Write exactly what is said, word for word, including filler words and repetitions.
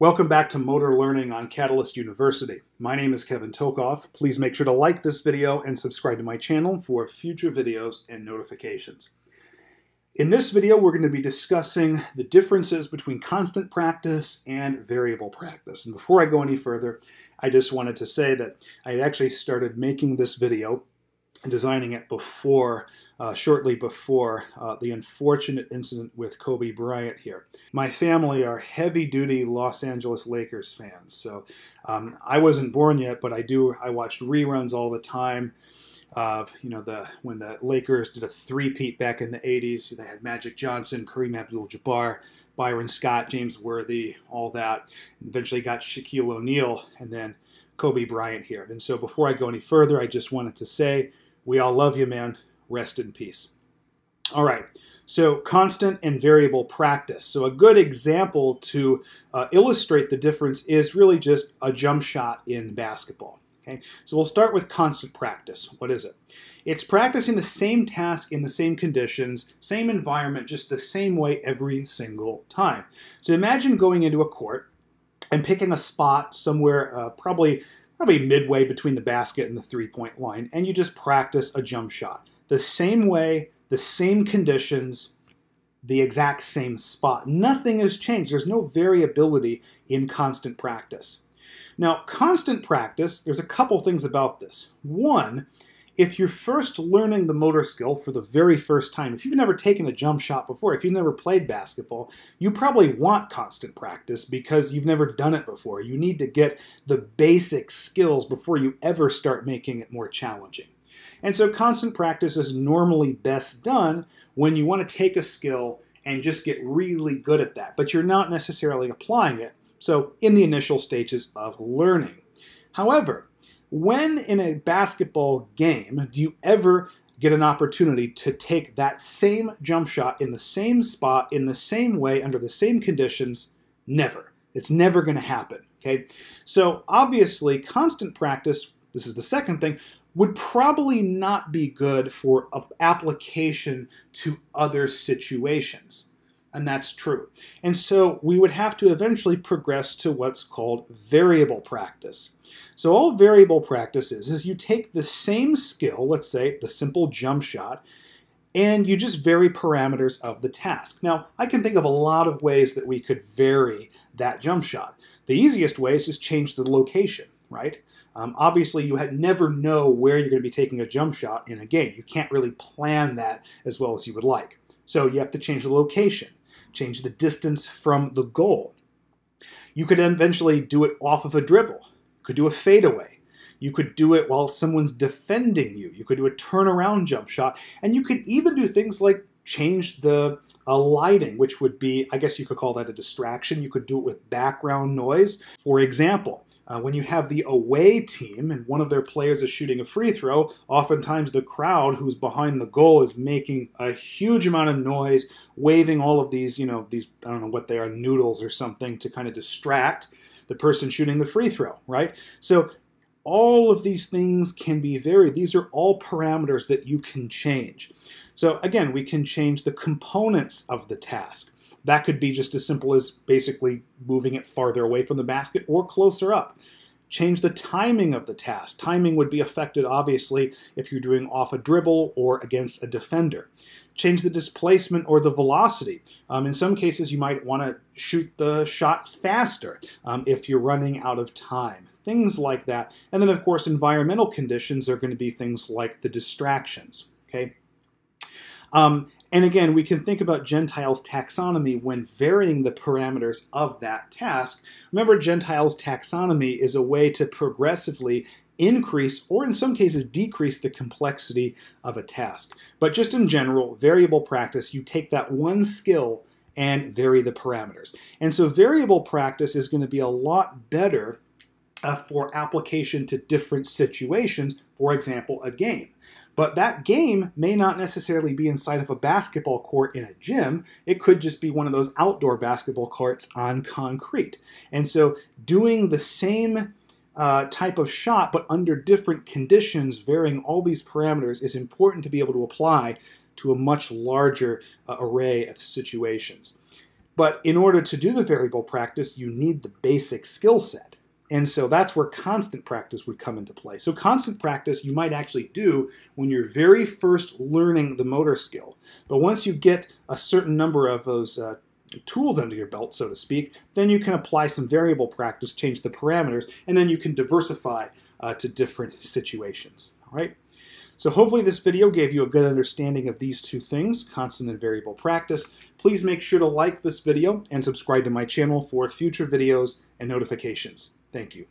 Welcome back to Motor Learning on Catalyst University. My name is Kevin Tokoff. Please make sure to like this video and subscribe to my channel for future videos and notifications. In this video, we're going to be discussing the differences between constant practice and variable practice. And before I go any further, I just wanted to say that I had actually started making this video and designing it before Uh, shortly before uh, the unfortunate incident with Kobe Bryant here. My family are heavy-duty Los Angeles Lakers fans, so um, I wasn't born yet, but I do. I watched reruns all the time of, you know, the when the Lakers did a three-peat back in the eighties. They had Magic Johnson, Kareem Abdul-Jabbar, Byron Scott, James Worthy, all that. And eventually got Shaquille O'Neal, and then Kobe Bryant here. And so before I go any further, I just wanted to say, we all love you, man. Rest in peace. All right, so constant and variable practice. So a good example to uh, illustrate the difference is really just a jump shot in basketball. Okay, so we'll start with constant practice. What is it? It's practicing the same task in the same conditions, same environment, just the same way every single time. So imagine going into a court and picking a spot somewhere uh, probably, probably midway between the basket and the three-point line, and you just practice a jump shot. The same way, the same conditions, the exact same spot. Nothing has changed. There's no variability in constant practice. Now, constant practice, there's a couple things about this. One, if you're first learning the motor skill for the very first time, if you've never taken a jump shot before, if you've never played basketball, you probably want constant practice because you've never done it before. You need to get the basic skills before you ever start making it more challenging. And so constant practice is normally best done when you want to take a skill and just get really good at that, but you're not necessarily applying it, so in the initial stages of learning. However, when in a basketball game do you ever get an opportunity to take that same jump shot in the same spot, in the same way, under the same conditions? Never. It's never going to happen. Okay? So obviously constant practice, this is the second thing, would probably not be good for application to other situations. And that's true. And so we would have to eventually progress to what's called variable practice. So all variable practice is, is you take the same skill, let's say the simple jump shot, and you just vary parameters of the task. Now, I can think of a lot of ways that we could vary that jump shot. The easiest way is just change the location, right? Um, obviously, you had never know where you're going to be taking a jump shot in a game. You can't really plan that as well as you would like. So you have to change the location, change the distance from the goal. You could eventually do it off of a dribble. You could do a fadeaway. You could do it while someone's defending you. You could do a turnaround jump shot. And you could even do things like change the uh, lighting, which would be, I guess you could call that a distraction. You could do it with background noise. For example, uh, when you have the away team and one of their players is shooting a free throw, oftentimes the crowd who's behind the goal is making a huge amount of noise, waving all of these, you know, these, I don't know what they are, noodles or something to kind of distract the person shooting the free throw, right? So all of these things can be varied. These are all parameters that you can change. So again, we can change the components of the task. That could be just as simple as basically moving it farther away from the basket or closer up. Change the timing of the task. Timing would be affected, obviously, if you're doing off a dribble or against a defender. Change the displacement or the velocity. Um, in some cases, you might want to shoot the shot faster um, if you're running out of time. Things like that. And then, of course, environmental conditions are going to be things like the distractions. Okay. Um, and again, we can think about Gentile's taxonomy when varying the parameters of that task. Remember, Gentile's taxonomy is a way to progressively increase, or in some cases decrease, the complexity of a task. But just in general, variable practice, you take that one skill and vary the parameters. And so variable practice is going to be a lot better uh, for application to different situations, for example, a game. But that game may not necessarily be inside of a basketball court in a gym. It could just be one of those outdoor basketball courts on concrete. And so doing the same uh, type of shot but under different conditions, varying all these parameters, is important to be able to apply to a much larger uh, array of situations. But in order to do the variable practice, you need the basic skill set. And so that's where constant practice would come into play. So constant practice you might actually do when you're very first learning the motor skill. But once you get a certain number of those uh, tools under your belt, so to speak, then you can apply some variable practice, change the parameters, and then you can diversify uh, to different situations. All right. So hopefully this video gave you a good understanding of these two things, constant and variable practice. Please make sure to like this video and subscribe to my channel for future videos and notifications. Thank you.